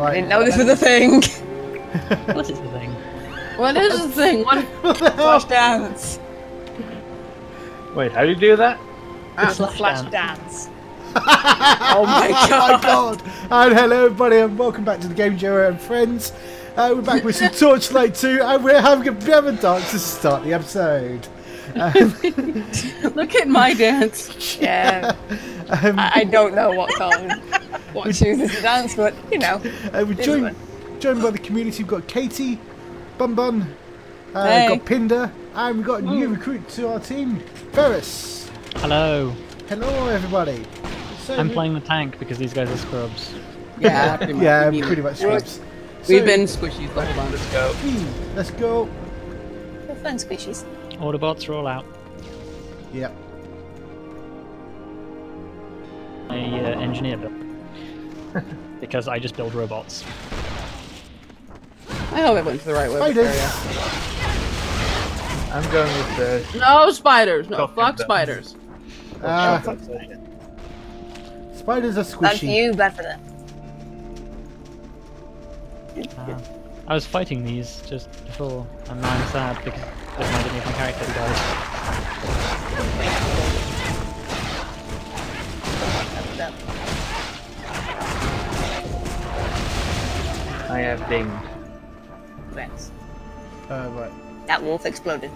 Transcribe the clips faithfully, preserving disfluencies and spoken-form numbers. Right. I didn't know this was a thing. What is the thing? What is the thing? One slash dance. Wait, how do you do that? Ah, slash, slash dance. dance. Oh my god! Oh my god! And hello everybody, and welcome back to the Game Jero and friends. Uh, we're back with some Torchlight two, and we're having a bit of a dance to start the episode. Um, Look at my dance. Yeah. Um, I, I don't know what song, what chooses to dance, but you know. Uh, we're joined, joined by the community. We've got Katie, Bun Bun, uh, hey. We've got Pinder, and we've got a new Ooh. recruit to our team, Ferris. Hello. Hello, everybody. So I'm playing the tank because these guys are scrubs. Yeah, pretty much. Yeah, pretty, pretty much scrubs. So, we've been squishies. Like let's go. Let's go. Have fun, squishies. Autobots roll out. Yep. I uh, engineer build. Because I just build robots. I hope it went to the right way. Spiders! I'm going with the... No spiders! No, fuck spiders. Uh, fuck spiders. Spiders are squishy. That's you, Bethany. Uh, I was fighting these just before, and now I'm sad because... It reminded me of my character who died. I have dinged. Rats. Uh, right. That wolf exploded.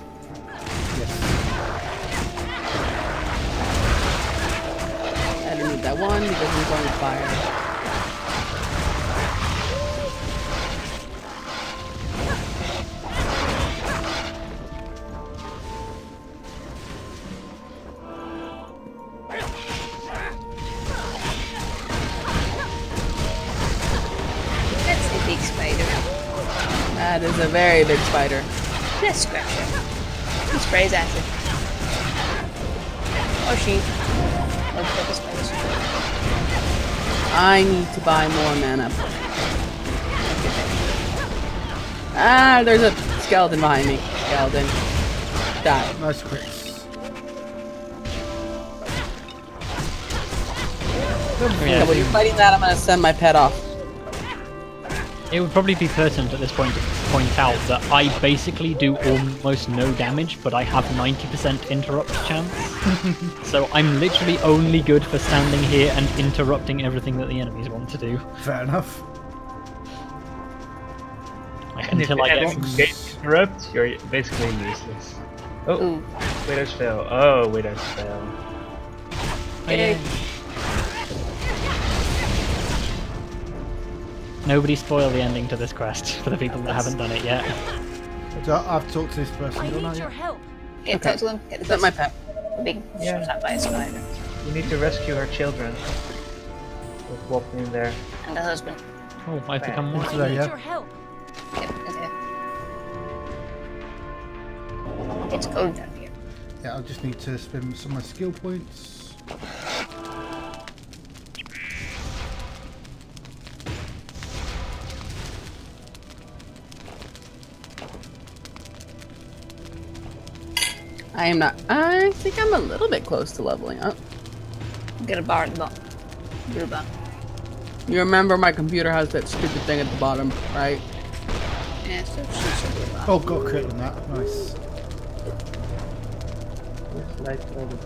Yes. I removed that one because he's on fire. That is a very big spider. Let's scratch it. He sprays acid. Or she. I need to buy more mana. Ah, there's a skeleton behind me. Skeleton. Die. Nice Chris. Yeah, when you're fighting that, I'm gonna send my pet off. It would probably be pertinent at this point to point out that I basically do almost no damage, but I have ninety percent interrupt chance. So I'm literally only good for standing here and interrupting everything that the enemies want to do. Fair enough. Like, and until if I get, get interrupt, you're basically useless. Oh, mm. wait, I just fell. Oh, wait, I just fell. Yay. Nobody spoil the ending to this quest for the people that haven't done it yet. I've talked to this person. I need your help. Get okay. to him. Get the person. my pet. Being yeah. shot by a spider. We need to rescue our children. We're walking in there. And the husband. Oh, I've right. become more today. I need yeah. your help. Yep, okay. It's cold down here. Yeah, I just need to spend some of my skill points. I am not. I think I'm a little bit close to leveling up. I'm gonna borrow the bottom. You remember my computer has that stupid thing at the bottom, right? Yeah, so bottom. Oh, got crit on that. Nice.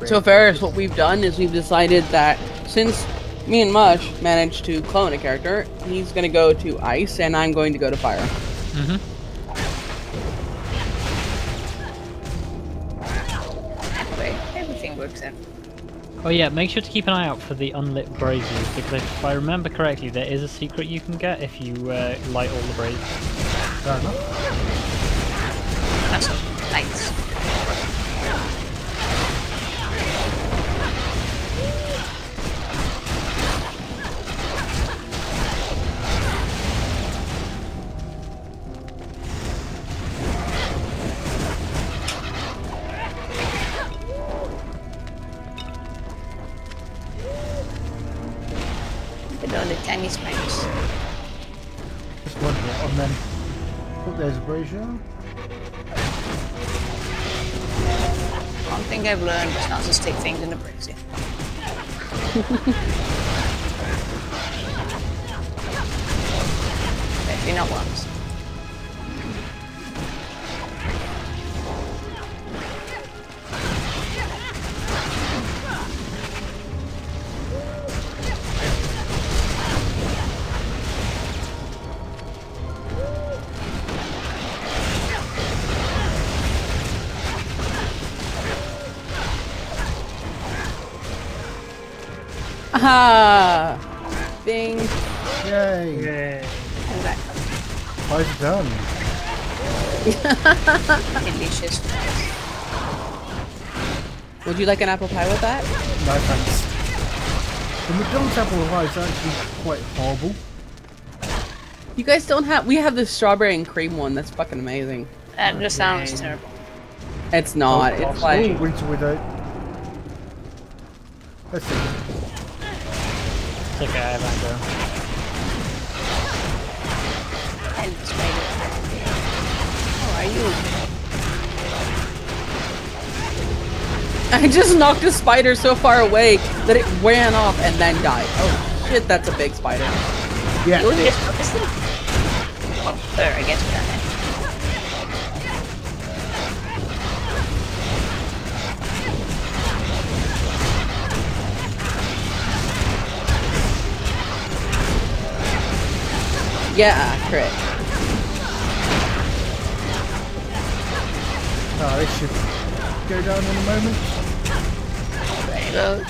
So, Ferris, what we've done is we've decided that since me and Mush managed to clone a character, he's gonna go to ice and I'm going to go to fire. Mm hmm. Oh yeah, make sure to keep an eye out for the unlit braziers, because if I remember correctly, there is a secret you can get if you uh, light all the braziers. Fair enough. That's lights. I think I've learned just not to stick things in the bricks yet. Do not worms. Ah, bing. Yay. Yay. And back. Why is it done? Delicious. Would you like an apple pie with that? No thanks. The McDonald's apple pie is actually quite horrible. You guys don't have- we have the strawberry and cream one, that's fucking amazing. That okay. just sounds terrible. It's not, oh, it's like- oh, winter without. Let's see. I think I have under. And it's right here. How are you? I just knocked a spider so far away that it ran off and then died. Oh shit, that's a big spider. Yeah. You were just focusing? Oh, there, I guess we got it. Yeah, crit. Oh, this should go down in a moment. Right, well,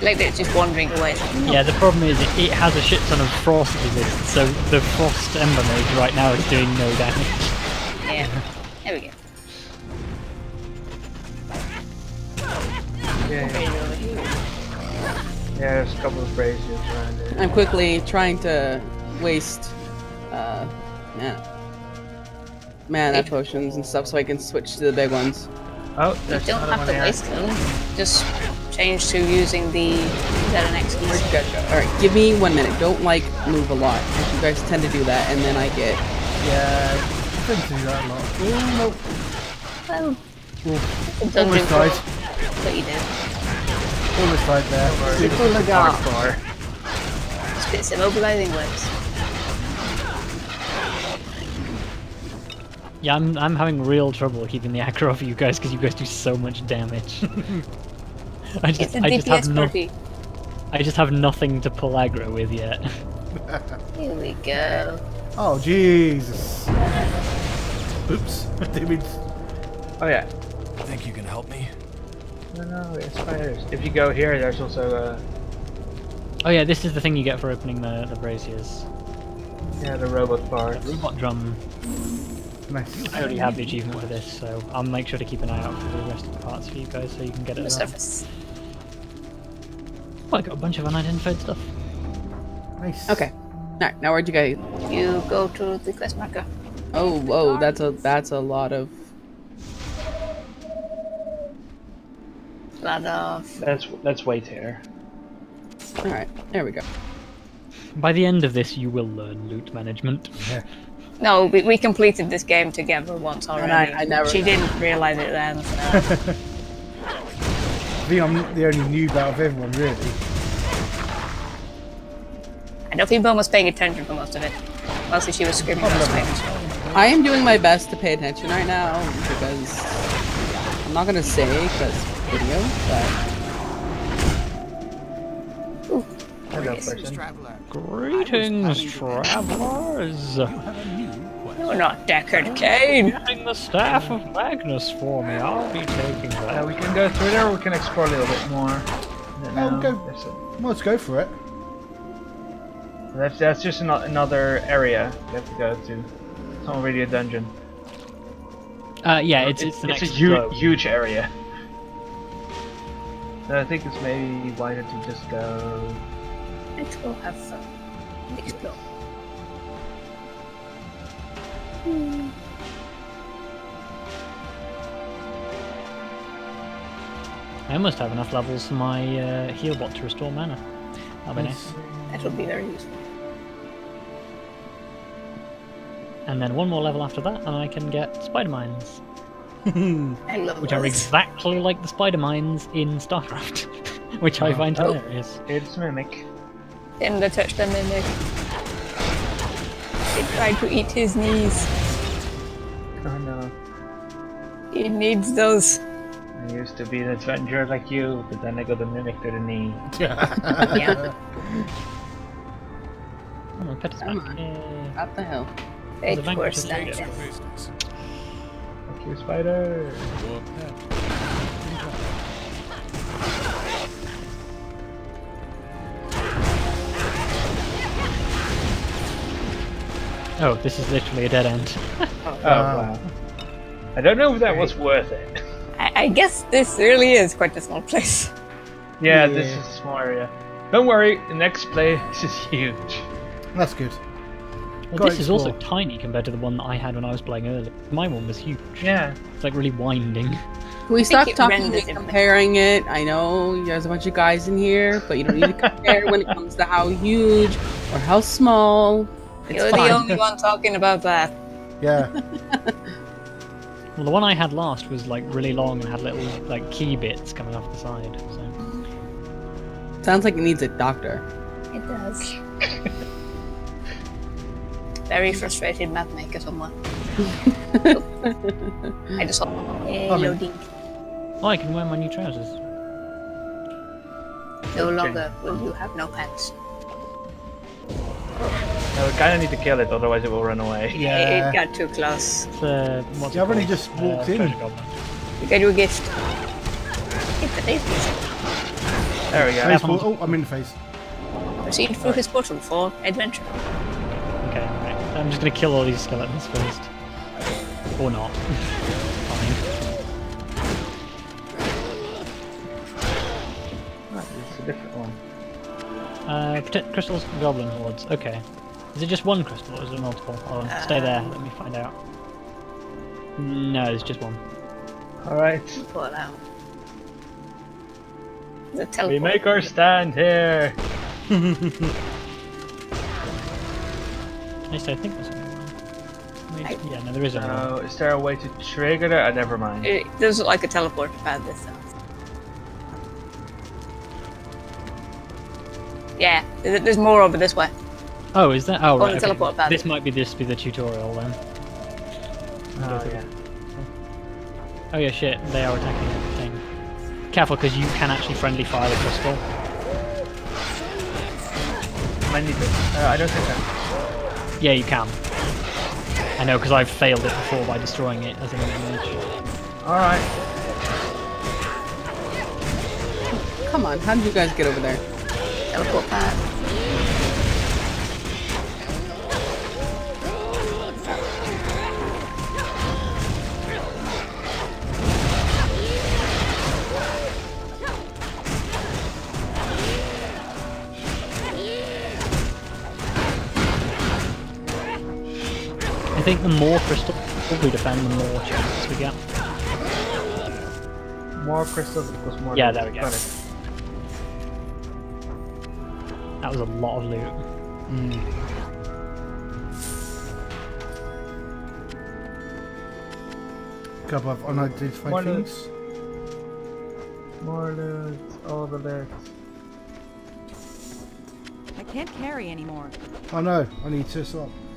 like that it's just wandering away. Yeah, the problem is it, it has a shit ton of frost resistance, so the frost ember mage right now is doing no damage. Yeah, there we go. Yeah, yeah there's a couple of braziers around here. I'm quickly trying to waste... Uh, yeah. mana potions and stuff so I can switch to the big ones. Oh, you don't have to waste them. Just change to using the... Is that an excuse? Alright, give me one minute. Don't, like, move a lot. Because you guys tend to do that and then I get... Yeah, I tend to do that a lot. Ooh, nope. Oh. Well, almost died. But you did. Almost died there. Super legal. Spits immobilizing waves. Yeah, I'm, I'm having real trouble keeping the aggro off you guys because you guys do so much damage. I just, it's a I just have no, I just have nothing to pull aggro with yet. Here we go. Oh Jesus! Oops. Oh yeah. Think you can help me? No, no, it's spiders. If you go here, there's also a. Oh yeah, this is the thing you get for opening the the braziers. Yeah, the robot bar. The robot drum. Nice. I already have the achievement for this, so I'll make sure to keep an eye out for the rest of the parts for you guys so you can get it on the surface. Well, I got a bunch of unidentified stuff. Nice. Okay. Alright, now where'd you go? You go to the quest marker. Oh, whoa, that's a that's a lot of a lot of That's that's way there. Alright, there we go. By the end of this you will learn loot management. Yeah. No, we, we completed this game together once already. And I, I never she know. didn't realise it then. So. I think I'm the only noob out of everyone, really. I don't think Bone was paying attention for most of it. Mostly she was screaming at us. I am doing my best to pay attention right now because I'm not gonna say because video, but. Ooh. Hello, person. Greetings, travellers. You're not Deckard Cain! You're getting the staff of Magnus for me, I'll be taking that. Uh, we can go through there or we can explore a little bit more. I don't know. Go, well, let's go for it. That's, that's just an, another area you have to go to. It's not really a dungeon. Uh, yeah, it's, it's, it's the it's next a huge, huge area. So I think it's maybe wiser to just go... Let's go have fun. Explore. Hmm. I almost have enough levels for my uh, heal bot to restore mana. That'll be nice. That would be very useful. And then one more level after that, and I can get spider mines. I love Which those. are exactly like the spider mines in Starcraft, which oh. I find oh. hilarious. It's mimic. In the touchdown mimic. They tried to eat his knees. Oh no. He needs those. I used to be an adventurer like you, but then I got a mimic to the knee. Yeah. Oh, pet is back. Up the hill. Eight worse than that. Thank you, spider. Oh, this is literally a dead end. Oh, wow. I don't know if that was worth it. I, I guess this really is quite a small place. Yeah, yeah, this is a small area. Don't worry, the next place is huge. That's good. Well, Got this is also tiny compared to the one that I had when I was playing earlier. My one was huge. Yeah. It's like really winding. We stopped talking and comparing it. I know there's a bunch of guys in here, but you don't need to compare when it comes to how huge or how small. It's You're fine. the only one talking about that. Yeah. Well, the one I had last was like really long and had little like key bits coming off the side. So. Sounds like it needs a doctor. It does. Very frustrated map maker somewhere. I just saw yeah, loading. Oh, I can wear my new trousers. No longer will you have no pants. No, we kind of need to kill it, otherwise it will run away. Yeah, it got too close. Uh, you already just walked uh, in. You can do a gift. Hit the face. There we go. Oh, I'm in the face. Proceed through his portal for adventure. Okay, right. I'm just gonna kill all these skeletons first. Or not. Fine. Right, it's a different one. Uh, protect crystals from goblin hordes. Okay. Is it just one crystal or is it multiple? Oh, um, stay there, let me find out. No, it's just one. Alright. We make our stand here! At least I think there's only one. I mean, yeah, no, there is only one. Oh, is there a way to trigger that? Oh, never mind. It, there's like a teleport pad this time. Yeah, there's more over this way. Oh, is that? Oh, right. Okay. Teleport pad. This might be this be the tutorial then. Oh yeah. Oh yeah, shit! They are attacking everything. Careful, because you can actually friendly fire the crystal. I need it. Uh, I don't think so. Yeah, you can. I know, because I've failed it before by destroying it as an image. All right. Come on, how did you guys get over there? Teleport pad. I think the more crystals we defend, the more chances we get. More crystals equals more. Yeah, there we go. That was a lot of loot. Mm. Couple of unidentified more things. Loot. More loot. All the loot. I can't carry anymore. I know. I need to stop.